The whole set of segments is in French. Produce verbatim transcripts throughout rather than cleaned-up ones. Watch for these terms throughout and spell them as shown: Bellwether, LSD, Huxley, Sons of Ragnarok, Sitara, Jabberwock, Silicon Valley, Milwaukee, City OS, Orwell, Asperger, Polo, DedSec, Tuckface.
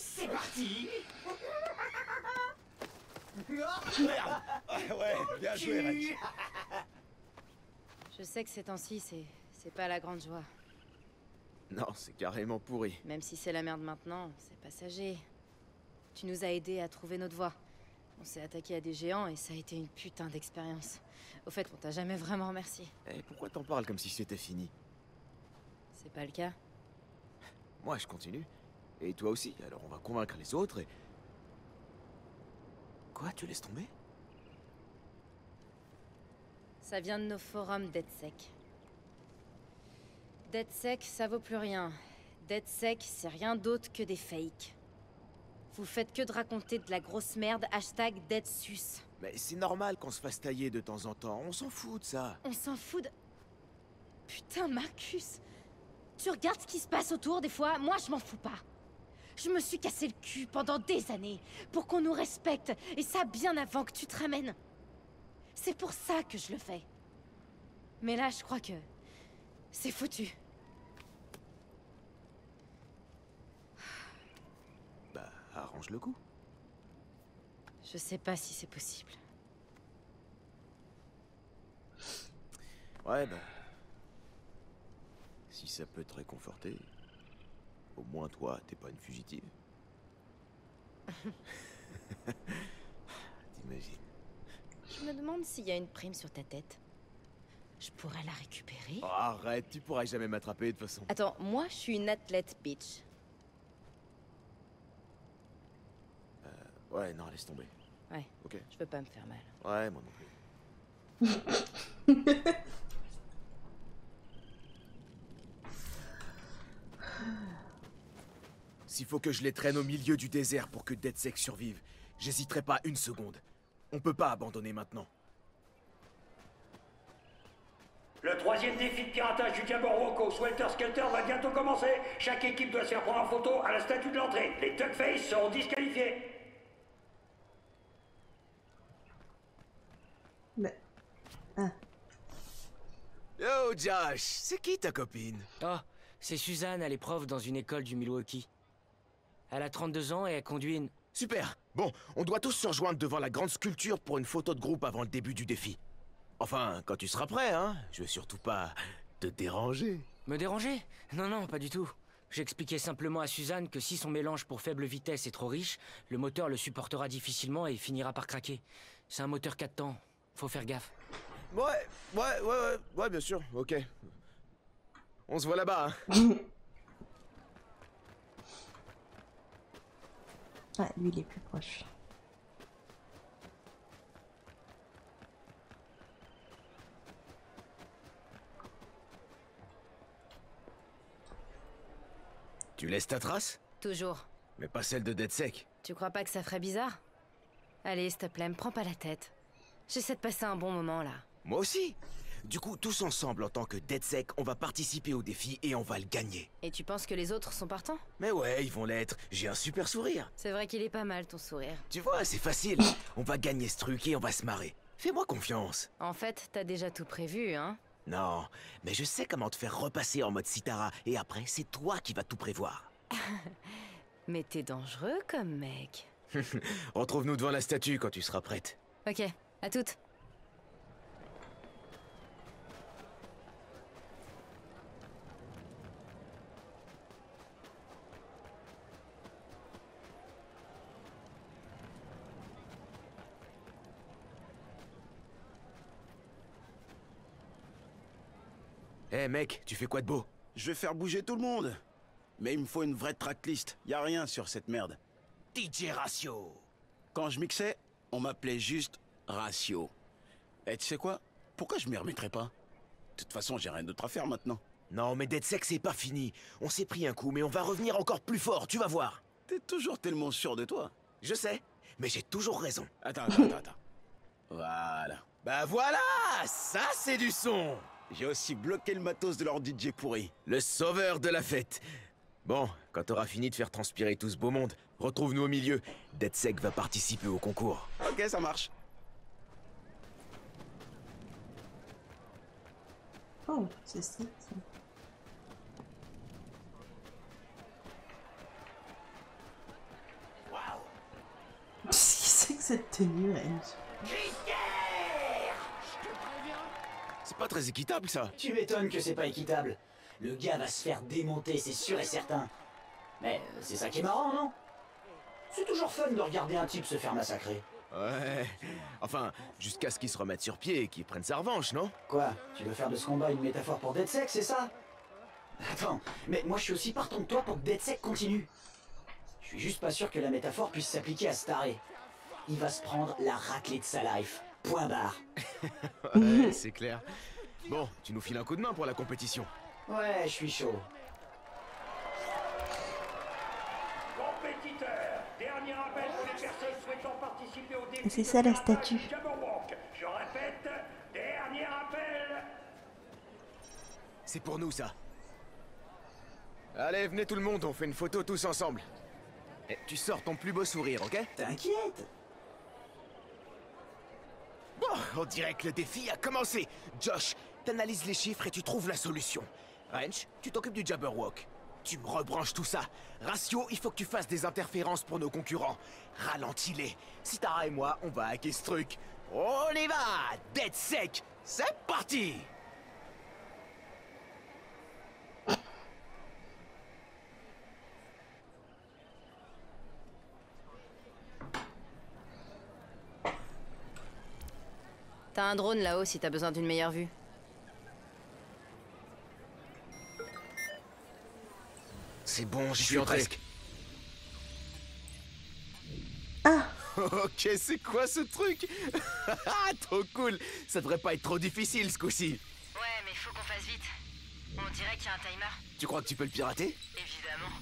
C'est parti. Merde. Ouais, bien joué, Rex. Je sais que ces temps-ci, c'est... c'est pas la grande joie. Non, c'est carrément pourri. Même si c'est la merde maintenant, c'est passager. Tu nous as aidés à trouver notre voie. On s'est attaqué à des géants et ça a été une putain d'expérience. Au fait, on t'a jamais vraiment remercié. Et pourquoi t'en parles comme si c'était fini? C'est pas le cas. Moi, je continue. Et toi aussi, alors on va convaincre les autres et... Quoi, tu laisses tomber? Ça vient de nos forums DedSec. DedSec, ça vaut plus rien. DedSec, c'est rien d'autre que des fakes. Vous faites que de raconter de la grosse merde, hashtag DedSus. Mais c'est normal qu'on se fasse tailler de temps en temps, on s'en fout de ça. On s'en fout de... Putain, Marcus, tu regardes ce qui se passe autour des fois, moi je m'en fous pas. Je me suis cassé le cul pendant des années pour qu'on nous respecte, et ça bien avant que tu te ramènes. C'est pour ça que je le fais. Mais là, je crois que... c'est foutu. Bah, arrange le coup. Je sais pas si c'est possible. Ouais, bah... si ça peut te réconforter... au moins, toi, t'es pas une fugitive. T'imagines. Je me demande s'il y a une prime sur ta tête. Je pourrais la récupérer. Oh, arrête, tu pourras jamais m'attraper de toute façon. Attends, moi, je suis une athlète, bitch. Euh, ouais, non, laisse tomber. Ouais, ok. Je veux pas me faire mal. Ouais, moi non plus. S'il faut que je les traîne au milieu du désert pour que DedSec survive, j'hésiterai pas une seconde. On peut pas abandonner maintenant. Le troisième défi de piratage du Jabberwock Swelter Skelter va bientôt commencer. Chaque équipe doit se faire prendre en photo à la statue de l'entrée. Les Tuckface seront disqualifiés. Mais... ah. Yo Josh, c'est qui ta copine? Oh, c'est Suzanne, elle est prof dans une école du Milwaukee. Elle a trente-deux ans et elle conduit une... Super. Bon, on doit tous se rejoindre devant la grande sculpture pour une photo de groupe avant le début du défi. Enfin, quand tu seras prêt, hein. Je veux surtout pas te déranger. Me déranger? Non, non, pas du tout. J'expliquais simplement à Suzanne que si son mélange pour faible vitesse est trop riche, le moteur le supportera difficilement et finira par craquer. C'est un moteur quatre temps. Faut faire gaffe. Ouais, ouais, ouais, ouais, ouais, bien sûr, ok. On se voit là-bas, hein. Ah, lui, il est plus proche. Tu laisses ta trace? Toujours. Mais pas celle de DedSec. Tu crois pas que ça ferait bizarre? Allez, s'il te plaît, me prends pas la tête. J'essaie de passer un bon moment, là. Moi aussi. Du coup, tous ensemble, en tant que DedSec, on va participer au défi et on va le gagner. Et tu penses que les autres sont partants? Mais ouais, ils vont l'être. J'ai un super sourire. C'est vrai qu'il est pas mal, ton sourire. Tu vois, c'est facile. On va gagner ce truc et on va se marrer. Fais-moi confiance. En fait, t'as déjà tout prévu, hein? Non, mais je sais comment te faire repasser en mode Citara, et après, c'est toi qui vas tout prévoir. Mais t'es dangereux comme mec. Retrouve-nous devant la statue quand tu seras prête. Ok, à toutes. Eh hey mec, tu fais quoi de beau? Je vais faire bouger tout le monde. Mais il me faut une vraie tracklist, y'a rien sur cette merde. D J Ratio. Quand je mixais, on m'appelait juste Ratio. Et tu sais quoi? Pourquoi je m'y remettrais pas? De toute façon, j'ai rien d'autre à faire maintenant. Non mais DedSec, c'est pas fini. On s'est pris un coup, mais on va revenir encore plus fort, tu vas voir. T'es toujours tellement sûr de toi. Je sais, mais j'ai toujours raison. Attends, attends, attends, attends. Voilà. Bah voilà. Ça c'est du son. J'ai aussi bloqué le matos de leur D J pourri. Le sauveur de la fête. Bon, quand t'auras fini de faire transpirer tout ce beau monde, retrouve-nous au milieu. DedSec va participer au concours. Ok, ça marche. Oh, c'est ça. cette tenue, Range. C'est pas très équitable, ça. Tu m'étonnes que c'est pas équitable. Le gars va se faire démonter, c'est sûr et certain. Mais c'est ça qui est marrant, non? C'est toujours fun de regarder un type se faire massacrer. Ouais... Enfin, jusqu'à ce qu'il se remette sur pied et qu'il prenne sa revanche, non? Quoi? Tu veux faire de ce combat une métaphore pour DedSec, c'est ça? Attends, mais moi je suis aussi partant que toi pour que DedSec continue. Je suis juste pas sûr que la métaphore puisse s'appliquer à Staré. Il va se prendre la raclée de sa life. Point barre. Ouais, c'est clair. Bon, tu nous files un coup de main pour la compétition. Ouais, je suis chaud. Compétiteur, dernier appel pour les personnes souhaitant participer au défi. C'est ça la statue. Jabberwock. Je répète, dernier appel. C'est pour nous ça. Allez, venez tout le monde, on fait une photo tous ensemble. Et tu sors ton plus beau sourire, ok? T'inquiète. Bon, on dirait que le défi a commencé. Josh, t'analyses les chiffres et tu trouves la solution. Ranch, tu t'occupes du Jabberwock. Tu me rebranches tout ça. Ratio, il faut que tu fasses des interférences pour nos concurrents. Ralentis-les. Sitara et moi, on va hacker ce truc. On y va! DedSec, c'est parti! T'as un drone là-haut si t'as besoin d'une meilleure vue. C'est bon, j'y suis entré. Presque. Ah. Ok, c'est quoi ce truc? Trop cool. Ça devrait pas être trop difficile ce coup-ci. Ouais, mais faut qu'on fasse vite. On dirait qu'il y a un timer. Tu crois que tu peux le pirater? Évidemment.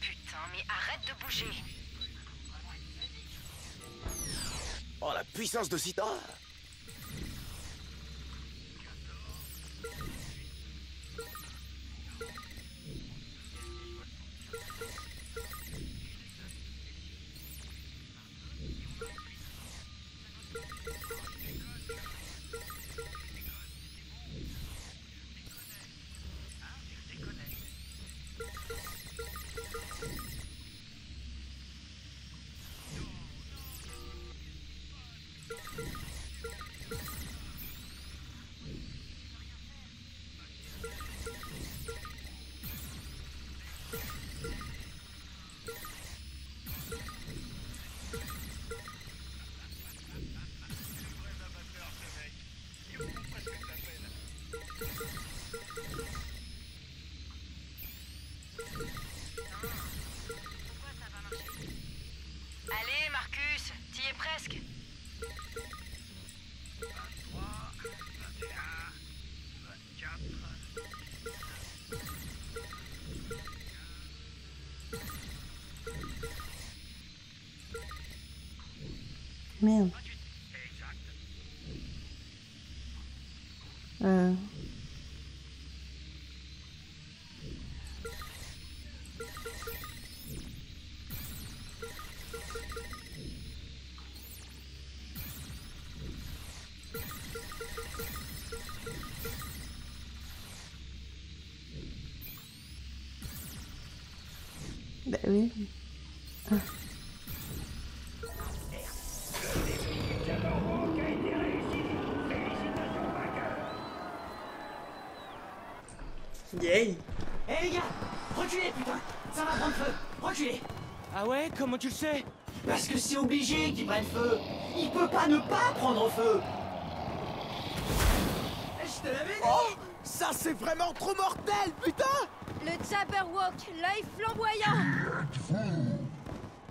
Putain, mais arrête de bouger. Oh, la puissance de Sita! Merde. Euh. Bah oui. Ah. Yay! Hé hey les gars! Reculez putain! Ça va prendre feu! Reculez! Ah ouais? Comment tu le sais? Parce que c'est obligé qu'il prenne feu! Il peut pas ne pas prendre feu! Je te l'avais dit! Oh! Ça c'est vraiment trop mortel, putain! Le Jabberwock, l'œil flamboyant!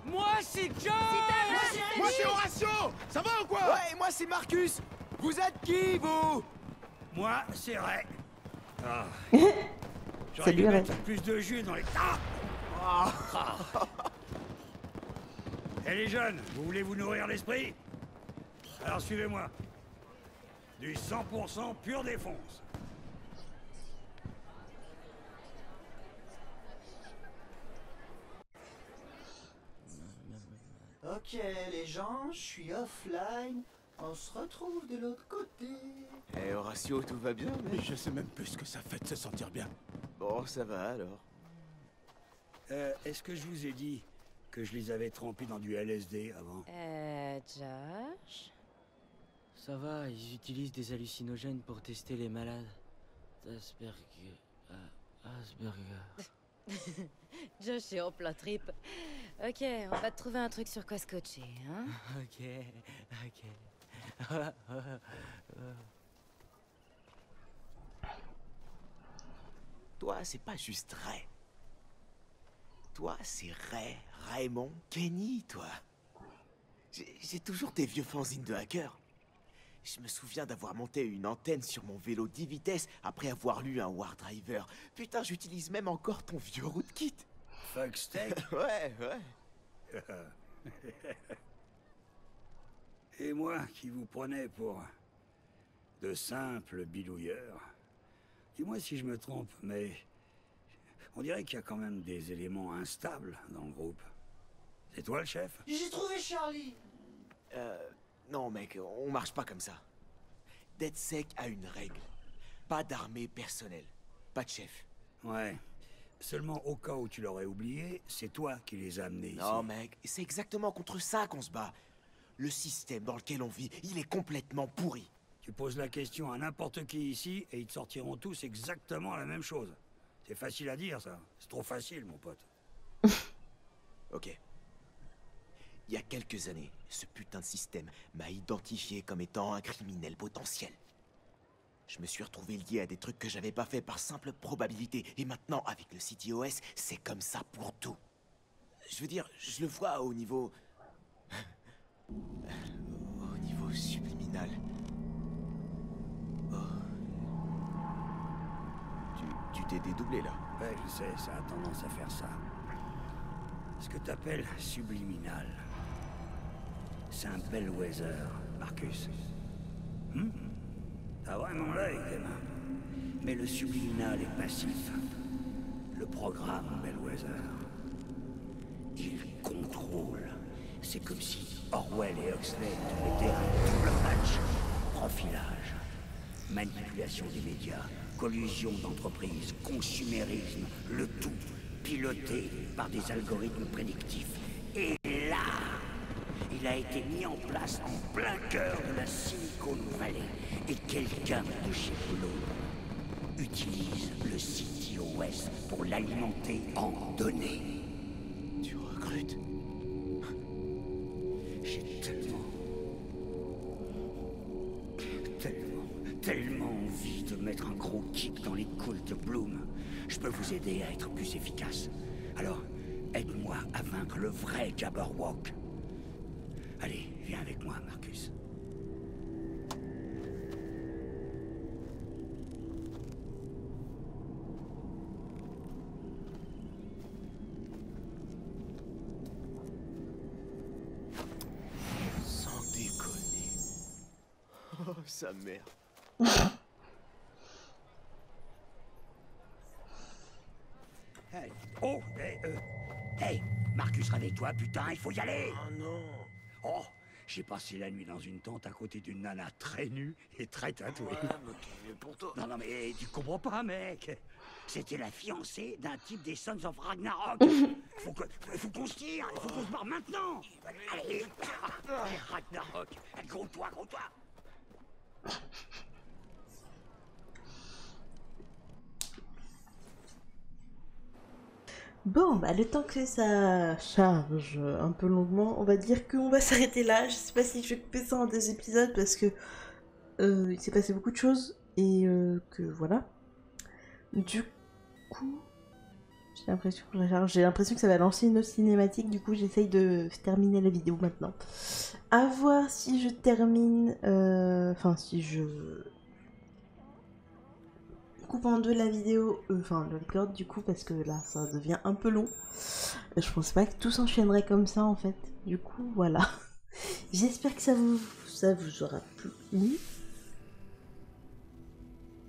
Moi c'est John! Moi c'est Horatio! Ça va ou quoi? Ouais, et moi c'est Marcus! Vous êtes qui, vous? Moi c'est Ray. Ah. J'aurais dû mettre plus de jus dans les... Ah oh. Et les jeunes, vous voulez vous nourrir l'esprit? Alors suivez-moi. Du cent pour cent pure défonce. Ok les gens, je suis offline. On se retrouve de l'autre côté. Eh hey, Horatio, tout va bien, mais... Je sais même plus ce que ça fait de se sentir bien. Bon, ça va alors. Euh, est-ce que je vous ai dit que je les avais trempés dans du L S D avant. Euh... Josh? Ça va, ils utilisent des hallucinogènes pour tester les malades. Asperger... Asperger... Josh est en plein trip. Ok, on va te trouver un truc sur quoi scotcher, hein? Ok, ok... Toi, c'est pas juste Ray. Toi, c'est Ray, Raymond, Kenny, toi. J'ai toujours tes vieux fanzines de hacker. Je me souviens d'avoir monté une antenne sur mon vélo dix vitesses après avoir lu un War Driver. Putain, j'utilise même encore ton vieux rootkit. Fucksteak. Ouais, ouais. Et moi qui vous prenais pour de simples bidouilleurs. Dis-moi si je me trompe, mais on dirait qu'il y a quand même des éléments instables dans le groupe. C'est toi le chef? J'ai trouvé Charlie. Euh... Non mec, on marche pas comme ça. DedSec a une règle. Pas d'armée personnelle. Pas de chef. Ouais. Seulement au cas où tu l'aurais oublié, c'est toi qui les as amenés ici. Non mec, c'est exactement contre ça qu'on se bat. Le système dans lequel on vit, il est complètement pourri. Tu poses la question à n'importe qui ici et ils te sortiront tous exactement la même chose. C'est facile à dire ça. C'est trop facile mon pote. Ok. Il y a quelques années, ce putain de système m'a identifié comme étant un criminel potentiel. Je me suis retrouvé lié à des trucs que j'avais pas fait par simple probabilité, et maintenant, avec le City O S, c'est comme ça pour tout. Je veux dire, je le vois au niveau... au niveau subliminal. Oh. Tu t'es dédoublé, là. Ouais, je sais, ça a tendance à faire ça. Ce que t'appelles subliminal. C'est un Bellwether, Marcus. Hmm? T'as vraiment l'œil, gamin. Mais le subliminal est passif. Le programme Bellwether, il contrôle. C'est comme si Orwell et Huxley mettaient un double match. Profilage, manipulation des médias, collusion d'entreprises, consumérisme, le tout piloté par des algorithmes prédictifs. Et là, il a été mis en place en plein cœur de la Silicon Valley. Et quelqu'un de chez Polo utilise le City O S pour l'alimenter en données. Tu recrutes? J'ai tellement... Tellement... Tellement envie de mettre un gros kick dans les couilles de Bloom. Je peux vous aider à être plus efficace. Alors, aide-moi à vaincre le vrai Jabberwock. Allez, viens avec moi, Marcus. Sans déconner. Oh, sa mère. Hey. Oh, hey, euh. Hey, Marcus, réveille-toi, putain, il faut y aller. Oh non. Oh, j'ai passé la nuit dans une tente à côté d'une nana très nue et très tatouée. Ouais, mais pour toi. Non, non, mais tu comprends pas, mec. C'était la fiancée d'un type des Sons of Ragnarok. Faut que, faut qu'on se tire, faut qu'on se barre maintenant. Allez, Ragnarok, gronde-toi, gronde-toi. Bon, bah le temps que ça charge un peu longuement, on va dire qu'on va s'arrêter là. Je sais pas si je vais couper ça en deux épisodes parce que euh, il s'est passé beaucoup de choses et euh, que voilà. Du coup, j'ai l'impression que j'ai l'impression que ça va lancer une autre cinématique. Du coup, j'essaye de terminer la vidéo maintenant. À voir si je termine, euh... enfin si je coupe en deux la vidéo, euh, enfin le record du coup, parce que là ça devient un peu long. Je pense pas que tout s'enchaînerait comme ça en fait. Du coup voilà. J'espère que ça vous ça vous aura plu.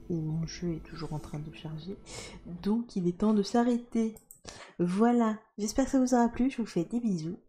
Et mon jeu est toujours en train de charger, donc il est temps de s'arrêter. Voilà. J'espère que ça vous aura plu. Je vous fais des bisous